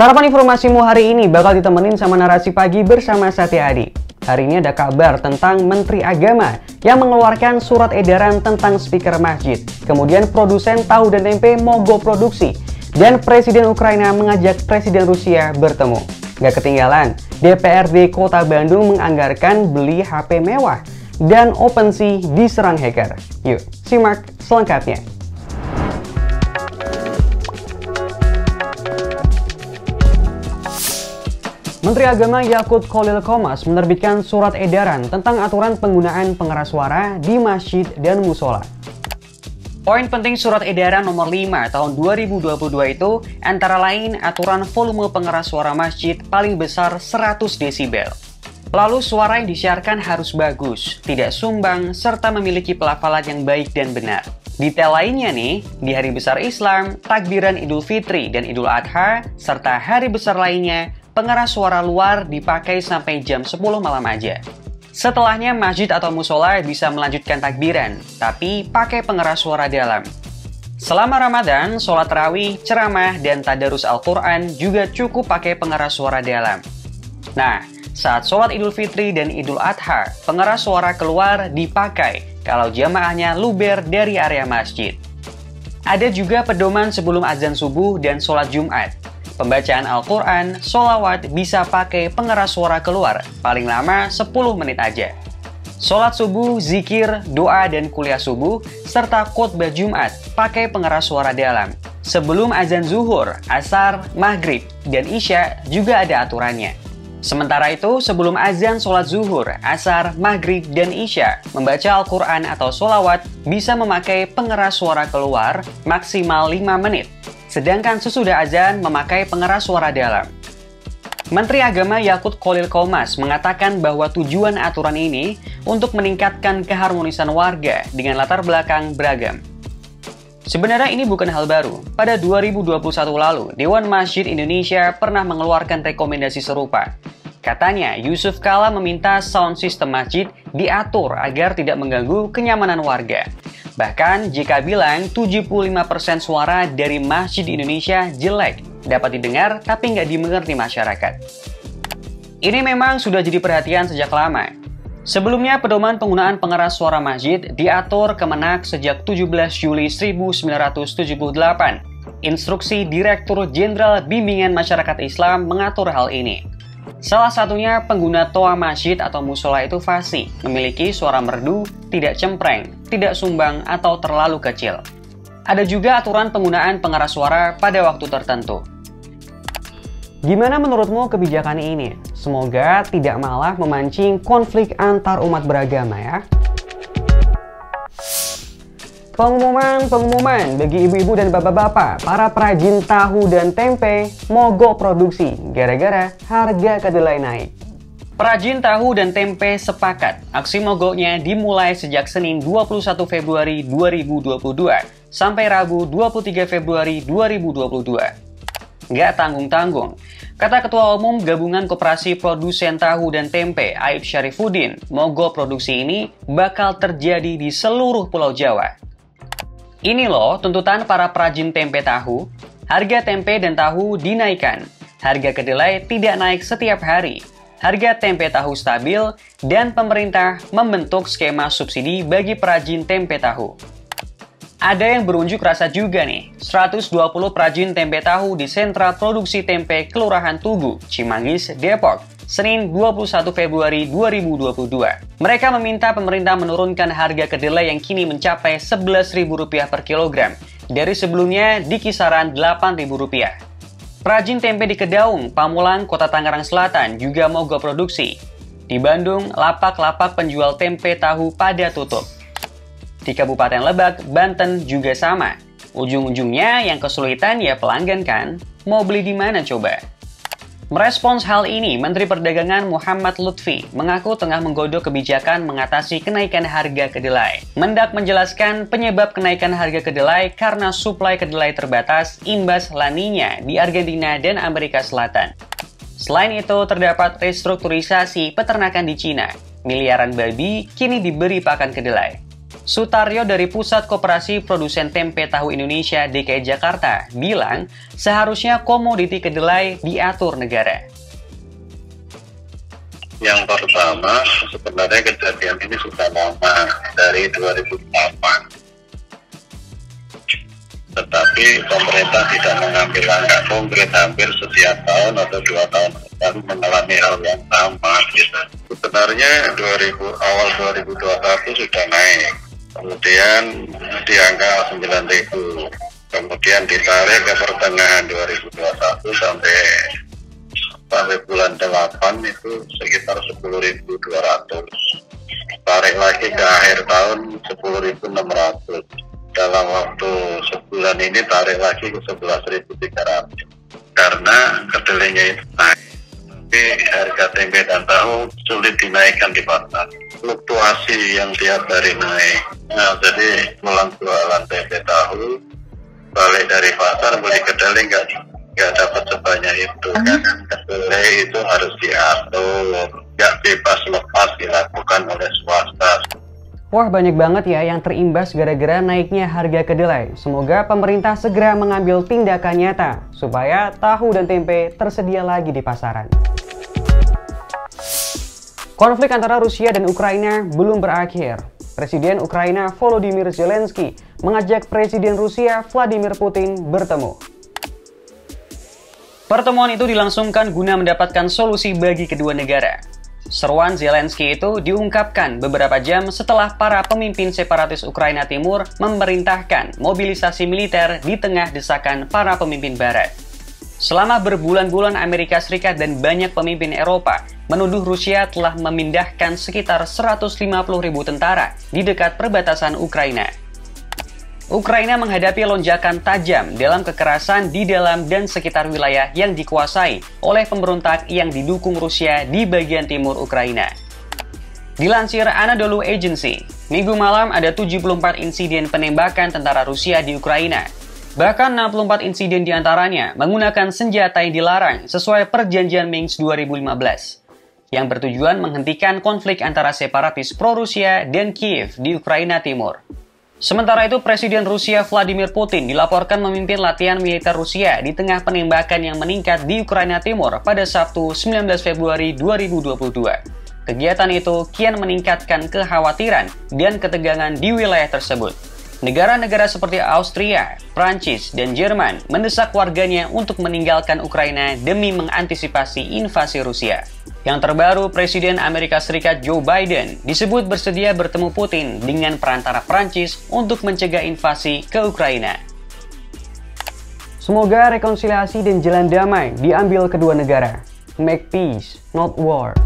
Sarapan informasimu hari ini bakal ditemenin sama narasi pagi bersama Satya Adi. Hari ini ada kabar tentang Menteri Agama yang mengeluarkan surat edaran tentang speaker masjid. Kemudian produsen tahu dan tempe mogok produksi. Dan Presiden Ukraina mengajak Presiden Rusia bertemu. Gak ketinggalan, DPRD Kota Bandung menganggarkan beli HP mewah. Dan OpenSea diserang hacker. Yuk, simak selengkapnya. Menteri Agama Yaqut Cholil Qoumas menerbitkan surat edaran tentang aturan penggunaan pengeras suara di masjid dan musola. Poin penting surat edaran nomor 5 tahun 2022 itu antara lain aturan volume pengeras suara masjid paling besar 100 desibel. Lalu suara yang disiarkan harus bagus, tidak sumbang, serta memiliki pelafalan yang baik dan benar. Detail lainnya nih, di hari besar Islam, takbiran Idul Fitri dan Idul Adha, serta hari besar lainnya, pengeras suara luar dipakai sampai jam 10 malam aja. Setelahnya masjid atau musola bisa melanjutkan takbiran, tapi pakai pengeras suara dalam. Selama Ramadan, sholat tarawih, ceramah, dan tadarus Al-Quran juga cukup pakai pengeras suara dalam. Nah, saat sholat Idul Fitri dan Idul Adha, pengeras suara keluar dipakai kalau jamaahnya luber dari area masjid. Ada juga pedoman sebelum azan subuh dan sholat Jumat. Pembacaan Al-Quran, sholawat bisa pakai pengeras suara keluar, paling lama 10 menit aja. Sholat subuh, zikir, doa, dan kuliah subuh, serta khotbah Jumat pakai pengeras suara dalam. Sebelum azan zuhur, asar, maghrib, dan isya juga ada aturannya. Sementara itu, sebelum azan sholat zuhur, asar, maghrib, dan isya, membaca Al-Quran atau sholawat bisa memakai pengeras suara keluar maksimal 5 menit. Sedangkan sesudah azan memakai pengeras suara dalam. Menteri Agama Yaqut Cholil Qoumas mengatakan bahwa tujuan aturan ini untuk meningkatkan keharmonisan warga dengan latar belakang beragam. Sebenarnya ini bukan hal baru. Pada 2021 lalu, Dewan Masjid Indonesia pernah mengeluarkan rekomendasi serupa. Katanya, Yusuf Kalla meminta sound system masjid diatur agar tidak mengganggu kenyamanan warga. Bahkan, JK bilang 75% suara dari masjid di Indonesia jelek, dapat didengar tapi nggak dimengerti masyarakat. Ini memang sudah jadi perhatian sejak lama. Sebelumnya, pedoman penggunaan pengeras suara masjid diatur Kemenag sejak 17 Juli 1978. Instruksi Direktur Jenderal Bimbingan Masyarakat Islam mengatur hal ini. Salah satunya pengguna toa masjid atau musola itu fasih, memiliki suara merdu, tidak cempreng, tidak sumbang, atau terlalu kecil. Ada juga aturan penggunaan pengeras suara pada waktu tertentu. Gimana menurutmu kebijakan ini? Semoga tidak malah memancing konflik antar umat beragama ya. Pengumuman bagi ibu-ibu dan bapak-bapak, para perajin tahu dan tempe mogok produksi gara-gara harga kedelai naik. Perajin tahu dan tempe sepakat, aksi mogoknya dimulai sejak Senin 21 Februari 2022 sampai Rabu 23 Februari 2022. Nggak tanggung-tanggung, kata Ketua Umum Gabungan Koperasi Produsen Tahu dan Tempe, Aib Syarifuddin, mogok produksi ini bakal terjadi di seluruh Pulau Jawa. Ini loh tuntutan para perajin tempe tahu, harga tempe dan tahu dinaikkan, harga kedelai tidak naik setiap hari, harga tempe tahu stabil, dan pemerintah membentuk skema subsidi bagi perajin tempe tahu. Ada yang berunjuk rasa juga nih, 120 perajin tempe tahu di sentra produksi tempe Kelurahan Tugu, Cimanggis, Depok, Senin 21 Februari 2022. Mereka meminta pemerintah menurunkan harga kedelai yang kini mencapai Rp11.000 per kilogram, dari sebelumnya di kisaran Rp8.000. Perajin tempe di Kedaung, Pamulang, Kota Tangerang Selatan juga mogok produksi. Di Bandung, lapak-lapak penjual tempe tahu pada tutup. Di Kabupaten Lebak, Banten juga sama. Ujung-ujungnya yang kesulitan ya pelanggan kan. Mau beli di mana coba? Merespons hal ini, Menteri Perdagangan Muhammad Lutfi mengaku tengah menggodok kebijakan mengatasi kenaikan harga kedelai. Mendak menjelaskan penyebab kenaikan harga kedelai karena suplai kedelai terbatas imbas La Niña di Argentina dan Amerika Selatan. Selain itu, terdapat restrukturisasi peternakan di Cina. Miliaran babi kini diberi pakan kedelai. Sutaryo dari Pusat Koperasi Produsen Tempe Tahu Indonesia DKI Jakarta bilang seharusnya komoditi kedelai diatur negara. Yang pertama, sebenarnya kejadian ini sudah lama, dari 2008. Tetapi pemerintah tidak mengambil langkah konkret, hampir setiap tahun atau 2 tahun baru mengalami hal yang sama. Sebenarnya awal 2021 sudah naik, kemudian di angka 9.000, kemudian ditarik ke pertengahan 2021 sampai bulan 8 itu sekitar 10.200, tarik lagi ke akhir tahun 10.600. Dalam waktu sebulan ini tarik lagi ke 11.300 karena kedelainya itu naik, tapi harga tempe dan tahu sulit dinaikkan di pasar, fluktuasi yang tiap hari naik. Nah, jadi pulang jualan tempe tahu balik dari pasar beli kedelai nggak dapat sebanyak itu kan. Kedelai itu harus diatur, nggak bebas lepas dilakukan oleh swasta. Wah, banyak banget ya yang terimbas gara-gara naiknya harga kedelai. Semoga pemerintah segera mengambil tindakan nyata supaya tahu dan tempe tersedia lagi di pasaran. Konflik antara Rusia dan Ukraina belum berakhir. Presiden Ukraina Volodymyr Zelensky mengajak Presiden Rusia Vladimir Putin bertemu. Pertemuan itu dilangsungkan guna mendapatkan solusi bagi kedua negara. Seruan Zelensky itu diungkapkan beberapa jam setelah para pemimpin separatis Ukraina Timur memerintahkan mobilisasi militer di tengah desakan para pemimpin Barat. Selama berbulan-bulan Amerika Serikat dan banyak pemimpin Eropa menuduh Rusia telah memindahkan sekitar 150.000 tentara di dekat perbatasan Ukraina. Ukraina menghadapi lonjakan tajam dalam kekerasan di dalam dan sekitar wilayah yang dikuasai oleh pemberontak yang didukung Rusia di bagian timur Ukraina. Dilansir Anadolu Agency, minggu malam ada 74 insiden penembakan tentara Rusia di Ukraina. Bahkan 64 insiden diantaranya menggunakan senjata yang dilarang sesuai perjanjian Minsk 2015, yang bertujuan menghentikan konflik antara separatis pro-Rusia dan Kiev di Ukraina Timur. Sementara itu, Presiden Rusia Vladimir Putin dilaporkan memimpin latihan militer Rusia di tengah penembakan yang meningkat di Ukraina Timur pada Sabtu 19 Februari 2022. Kegiatan itu kian meningkatkan kekhawatiran dan ketegangan di wilayah tersebut. Negara-negara seperti Austria, Prancis, dan Jerman mendesak warganya untuk meninggalkan Ukraina demi mengantisipasi invasi Rusia. Yang terbaru, Presiden Amerika Serikat Joe Biden disebut bersedia bertemu Putin dengan perantara Prancis untuk mencegah invasi ke Ukraina. Semoga rekonsiliasi dan jalan damai diambil kedua negara. Make peace, not war.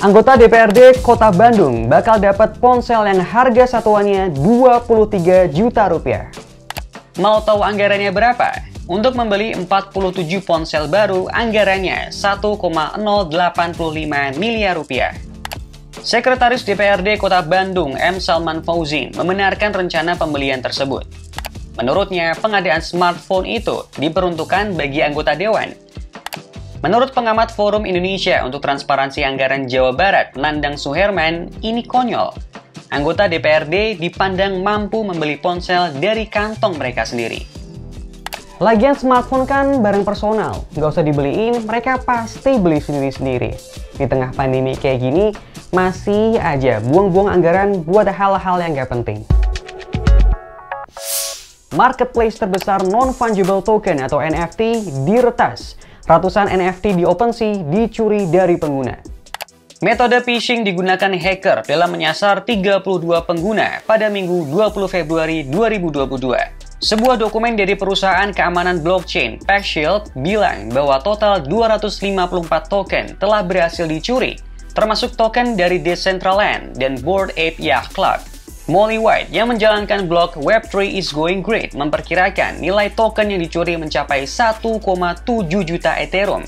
Anggota DPRD Kota Bandung bakal dapat ponsel yang harga satuannya 23 juta rupiah. Mau tahu anggarannya berapa? Untuk membeli 47 ponsel baru, anggarannya 1,085 miliar rupiah. Sekretaris DPRD Kota Bandung, M. Salman Fauzin, membenarkan rencana pembelian tersebut. Menurutnya, pengadaan smartphone itu diperuntukkan bagi anggota Dewan. Menurut pengamat Forum Indonesia untuk Transparansi Anggaran Jawa Barat, Nandang Suherman, ini konyol. Anggota DPRD dipandang mampu membeli ponsel dari kantong mereka sendiri. Lagian smartphone kan barang personal, nggak usah dibeliin, mereka pasti beli sendiri-sendiri. Di tengah pandemi kayak gini, masih aja buang-buang anggaran buat hal-hal yang nggak penting. Marketplace terbesar non-fungible token atau NFT diretas. Ratusan NFT di OpenSea dicuri dari pengguna. Metode phishing digunakan hacker dalam menyasar 32 pengguna pada Minggu 20 Februari 2022. Sebuah dokumen dari perusahaan keamanan blockchain PeckShield bilang bahwa total 254 token telah berhasil dicuri, termasuk token dari Decentraland dan Bored Ape Yacht Club. Molly White yang menjalankan blog Web3 is going great memperkirakan nilai token yang dicuri mencapai 1,7 juta Ethereum.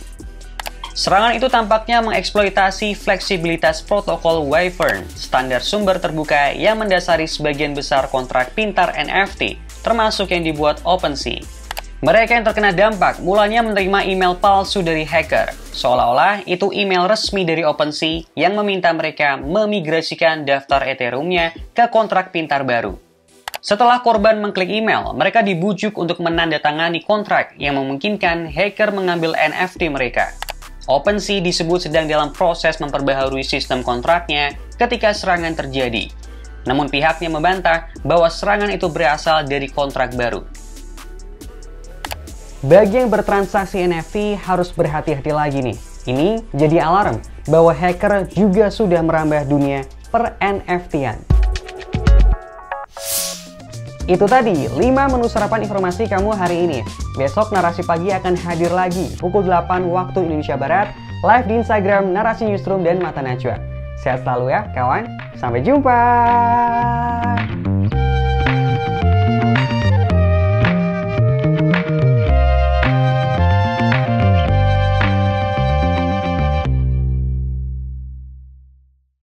Serangan itu tampaknya mengeksploitasi fleksibilitas protokol Wyvern, standar sumber terbuka yang mendasari sebagian besar kontrak pintar NFT, termasuk yang dibuat OpenSea. Mereka yang terkena dampak mulanya menerima email palsu dari hacker, seolah-olah itu email resmi dari OpenSea yang meminta mereka memigrasikan daftar Ethereum-nya ke kontrak pintar baru. Setelah korban mengklik email, mereka dibujuk untuk menandatangani kontrak yang memungkinkan hacker mengambil NFT mereka. OpenSea disebut sedang dalam proses memperbaharui sistem kontraknya ketika serangan terjadi. Namun pihaknya membantah bahwa serangan itu berasal dari kontrak baru. Bagi yang bertransaksi NFT harus berhati-hati lagi nih. Ini jadi alarm bahwa hacker juga sudah merambah dunia per NFT-an. Itu tadi 5 menu sarapan informasi kamu hari ini. Besok Narasi Pagi akan hadir lagi pukul 8 waktu Indonesia Barat, live di Instagram Narasi Newsroom dan Mata Najwa. Sehat selalu ya kawan, sampai jumpa!